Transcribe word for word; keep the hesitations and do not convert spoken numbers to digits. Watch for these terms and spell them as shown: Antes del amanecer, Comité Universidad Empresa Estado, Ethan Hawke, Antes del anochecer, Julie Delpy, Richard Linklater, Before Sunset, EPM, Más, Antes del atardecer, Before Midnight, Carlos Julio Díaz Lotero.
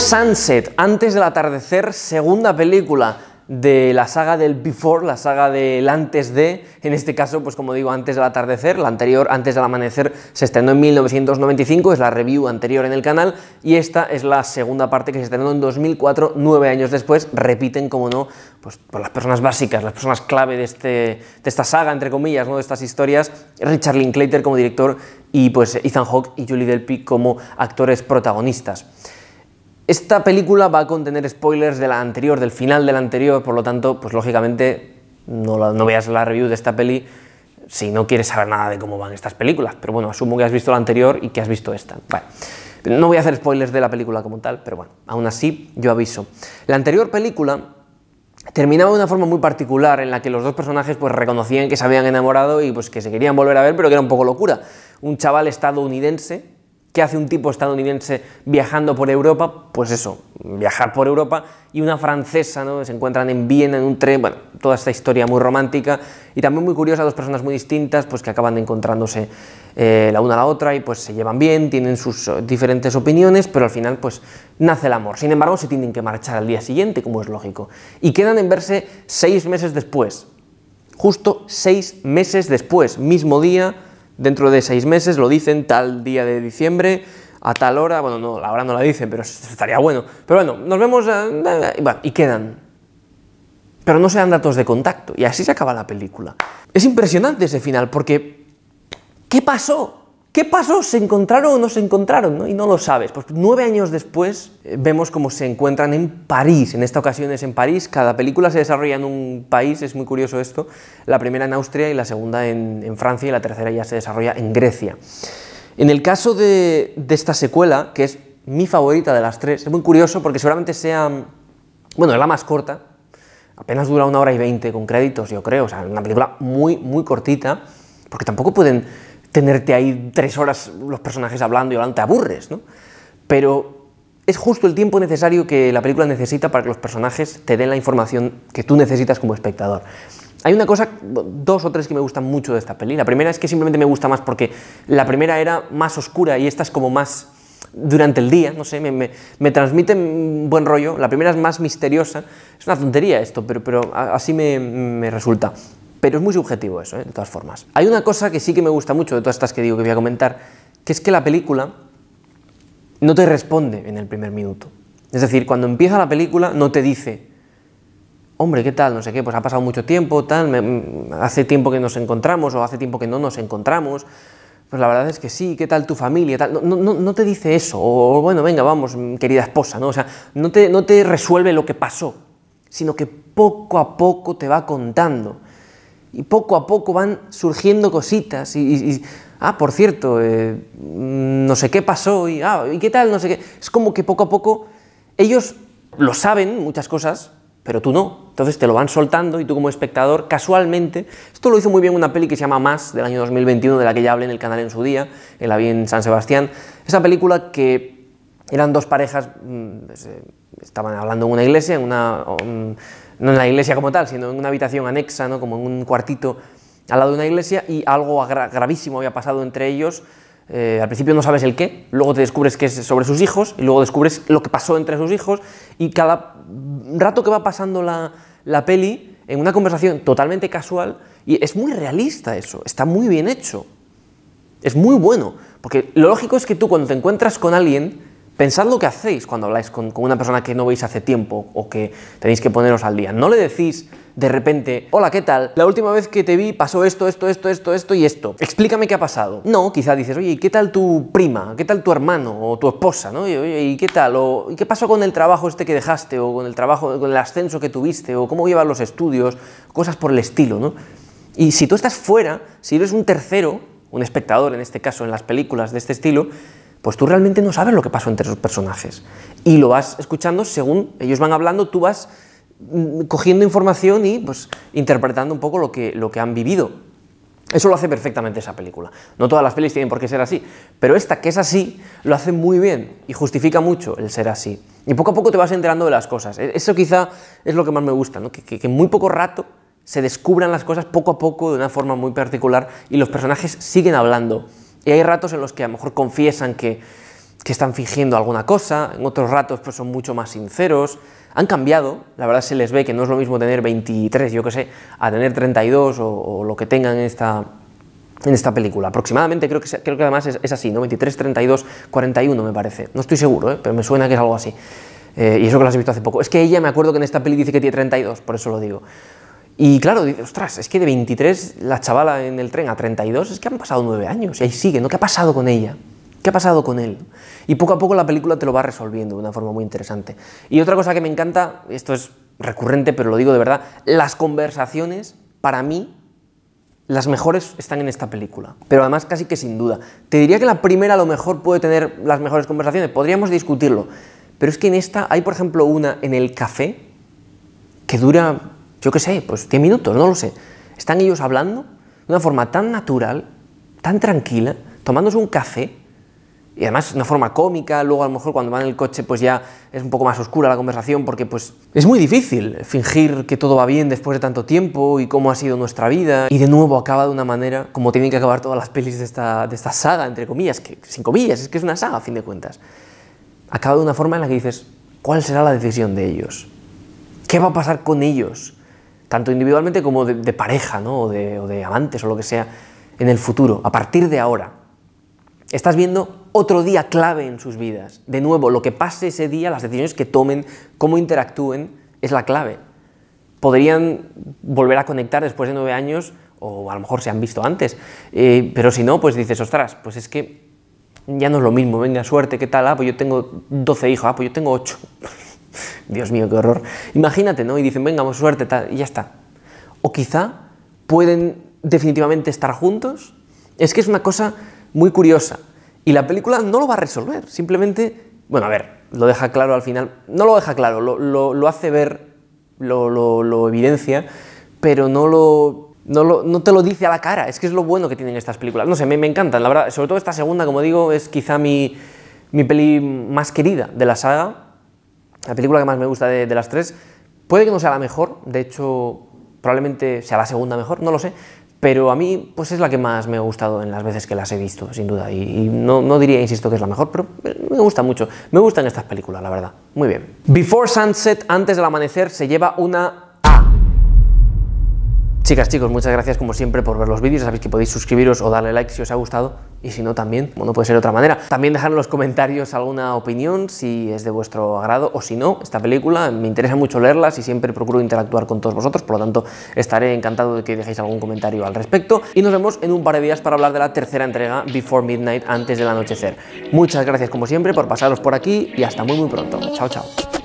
Sunset, Antes del atardecer, segunda película de la saga del Before, la saga del antes de, en este caso, pues como digo, Antes del atardecer. La anterior, Antes del amanecer, se estrenó en mil novecientos noventa y cinco, es la review anterior en el canal, y esta es la segunda parte que se estrenó en dos mil cuatro, nueve años después. Repiten, como no, pues por las personas básicas, las personas clave de, este, de esta saga, entre comillas, ¿no?, de estas historias, Richard Linklater como director y pues Ethan Hawke y Julie Delpy como actores protagonistas. Esta película va a contener spoilers de la anterior, del final de la anterior, por lo tanto, pues lógicamente no, la, no veas la review de esta peli si no quieres saber nada de cómo van estas películas, pero bueno, asumo que has visto la anterior y que has visto esta. Vale. No voy a hacer spoilers de la película como tal, pero bueno, aún así yo aviso. La anterior película terminaba de una forma muy particular en la que los dos personajes pues reconocían que se habían enamorado y pues que se querían volver a ver, pero que era un poco locura. Un chaval estadounidense. ¿Qué hace un tipo estadounidense viajando por Europa? Pues eso, viajar por Europa, y una francesa, ¿no? Se encuentran en Viena, en un tren, bueno, toda esta historia muy romántica y también muy curiosa, dos personas muy distintas, pues que acaban encontrándose eh, la una a la otra y pues se llevan bien, tienen sus diferentes opiniones, pero al final pues nace el amor. Sin embargo, se tienen que marchar al día siguiente, como es lógico, y quedan en verse seis meses después, justo seis meses después, mismo día. Dentro de seis meses, lo dicen, tal día de diciembre, a tal hora, bueno, no, la hora no la dicen, pero estaría bueno. Pero bueno, nos vemos y quedan. Pero no se dan datos de contacto, y así se acaba la película. Es impresionante ese final, porque ¿qué pasó? ¿Qué pasó? ¿Se encontraron o no se encontraron? ¿No? Y no lo sabes. Pues nueve años después vemos cómo se encuentran en París. En esta ocasión es en París. Cada película se desarrolla en un país. Es muy curioso esto. La primera en Austria y la segunda en, en Francia, y la tercera ya se desarrolla en Grecia. En el caso de, de esta secuela, que es mi favorita de las tres, es muy curioso porque seguramente sea... Bueno, es la más corta. Apenas dura una hora y veinte con créditos, yo creo. O sea, una película muy, muy cortita, porque tampoco pueden tenerte ahí tres horas los personajes hablando y hablando, te aburres, ¿no? Pero es justo el tiempo necesario que la película necesita para que los personajes te den la información que tú necesitas como espectador. Hay una cosa, dos o tres que me gustan mucho de esta peli. La primera es que simplemente me gusta más porque la primera era más oscura y esta es como más durante el día, no sé, me, me, me transmite un buen rollo. La primera es más misteriosa. Es una tontería esto, pero, pero así me, me resulta. Pero es muy subjetivo eso, ¿eh?, de todas formas. Hay una cosa que sí que me gusta mucho de todas estas que digo que voy a comentar, que es que la película no te responde en el primer minuto. Es decir, cuando empieza la película no te dice, hombre, ¿qué tal? No sé qué, pues ha pasado mucho tiempo, tal, me, hace tiempo que nos encontramos o hace tiempo que no nos encontramos, pues la verdad es que sí, ¿qué tal tu familia? Tal. No, no, no te dice eso, o bueno, venga, vamos, querida esposa, ¿no? O sea, no te, no te resuelve lo que pasó, sino que poco a poco te va contando. Y poco a poco van surgiendo cositas y, y, y ah, por cierto, eh, no sé qué pasó y, ah, y qué tal, no sé qué. Es como que poco a poco ellos lo saben, muchas cosas, pero tú no. Entonces te lo van soltando y tú como espectador, casualmente, esto lo hizo muy bien una peli que se llama Más, del año dos mil veintiuno, de la que ya hablé en el canal en su día, en la vi en San Sebastián. Esa película que eran dos parejas, pues, eh, estaban hablando en una iglesia, en una... Um, no en la iglesia como tal, sino en una habitación anexa, ¿no?, como en un cuartito al lado de una iglesia, y algo gra gravísimo había pasado entre ellos. Eh, al principio no sabes el qué, luego te descubres que es sobre sus hijos, y luego descubres lo que pasó entre sus hijos, y cada rato que va pasando la, la peli, en una conversación totalmente casual, y es muy realista eso, está muy bien hecho, es muy bueno, porque lo lógico es que tú cuando te encuentras con alguien, pensad lo que hacéis cuando habláis con, con una persona que no veis hace tiempo o que tenéis que poneros al día. No le decís de repente, hola, ¿qué tal? La última vez que te vi pasó esto, esto, esto, esto, esto y esto. Explícame qué ha pasado. No, quizá dices, oye, ¿y qué tal tu prima? ¿Qué tal tu hermano o tu esposa? ¿No? Y, oye, ¿y qué tal? O, ¿y qué pasó con el trabajo este que dejaste? O con el trabajo, con el ascenso que tuviste, o cómo llevas los estudios, cosas por el estilo, ¿no? Y si tú estás fuera, si eres un tercero, un espectador en este caso en las películas de este estilo, pues tú realmente no sabes lo que pasó entre esos personajes. Y lo vas escuchando según ellos van hablando, tú vas cogiendo información y pues interpretando un poco lo que, lo que han vivido. Eso lo hace perfectamente esa película. No todas las pelis tienen por qué ser así, pero esta, que es así, lo hace muy bien y justifica mucho el ser así. Y poco a poco te vas enterando de las cosas. Eso quizá es lo que más me gusta, ¿no?, que, que, que en muy poco rato se descubran las cosas poco a poco de una forma muy particular y los personajes siguen hablando. Y hay ratos en los que a lo mejor confiesan que que están fingiendo alguna cosa, en otros ratos pues son mucho más sinceros, han cambiado, la verdad se les ve que no es lo mismo tener veintitrés, yo qué sé, a tener treinta y dos o, o lo que tengan en esta, en esta película, aproximadamente creo que, creo que además es, es así, ¿no? veintitrés, treinta y dos, cuarenta y uno me parece, no estoy seguro, ¿eh? Pero me suena que es algo así, eh, y eso que las he visto hace poco, es que ella me acuerdo que en esta peli dice que tiene treinta y dos, por eso lo digo. Y claro, ostras, es que de veintitrés la chavala en el tren a treinta y dos, es que han pasado nueve años y ahí sigue, ¿no? ¿Qué ha pasado con ella? ¿Qué ha pasado con él? Y poco a poco la película te lo va resolviendo de una forma muy interesante. Y otra cosa que me encanta, esto es recurrente, pero lo digo de verdad, las conversaciones, para mí, las mejores están en esta película. Pero además casi que sin duda. Te diría que la primera a lo mejor puede tener las mejores conversaciones, podríamos discutirlo. Pero es que en esta hay, por ejemplo, una en el café que dura... yo qué sé, pues diez minutos, no lo sé. Están ellos hablando de una forma tan natural, tan tranquila, tomándose un café, y además de una forma cómica, luego a lo mejor cuando van en el coche pues ya es un poco más oscura la conversación, porque pues es muy difícil fingir que todo va bien después de tanto tiempo y cómo ha sido nuestra vida, y de nuevo acaba de una manera como tienen que acabar todas las pelis de esta, de esta saga, entre comillas, que sin comillas, es que es una saga a fin de cuentas. Acaba de una forma en la que dices, ¿cuál será la decisión de ellos? ¿Qué va a pasar con ellos? Tanto individualmente como de, de pareja, ¿no? O de, o de amantes o lo que sea, en el futuro, a partir de ahora. Estás viendo otro día clave en sus vidas. De nuevo, lo que pase ese día, las decisiones que tomen, cómo interactúen, es la clave. Podrían volver a conectar después de nueve años, o a lo mejor se han visto antes, eh, pero si no, pues dices, ostras, pues es que ya no es lo mismo, venga, suerte, ¿qué tal? Ah, pues yo tengo doce hijos, ah, pues yo tengo ocho. Dios mío, qué horror. Imagínate, ¿no? Y dicen, venga, vamos, suerte, tal, y ya está. O quizá pueden definitivamente estar juntos. Es que es una cosa muy curiosa. Y la película no lo va a resolver. Simplemente, bueno, a ver, lo deja claro al final. No lo deja claro, lo, lo, lo hace ver, lo, lo, lo evidencia, pero no lo... No, lo, no te lo dice a la cara. Es que es lo bueno que tienen estas películas. No sé, me, me encantan, la verdad. Sobre todo esta segunda, como digo, es quizá mi, mi peli más querida de la saga. La película que más me gusta de, de las tres, puede que no sea la mejor, de hecho probablemente sea la segunda mejor, no lo sé, pero a mí pues es la que más me ha gustado en las veces que las he visto, sin duda, y, y no, no diría, insisto, que es la mejor, pero me gusta mucho, me gustan estas películas, la verdad, muy bien. Before Sunset, Antes del Amanecer, se lleva una... Chicas, chicos, muchas gracias como siempre por ver los vídeos, sabéis que podéis suscribiros o darle like si os ha gustado, y si no también, como no puede ser de otra manera. También dejad en los comentarios alguna opinión, si es de vuestro agrado o si no, esta película, me interesa mucho leerlas y siempre procuro interactuar con todos vosotros, por lo tanto estaré encantado de que dejéis algún comentario al respecto, y nos vemos en un par de días para hablar de la tercera entrega, Before Midnight, Antes del Anochecer. Muchas gracias como siempre por pasaros por aquí, y hasta muy muy pronto. Chao, chao.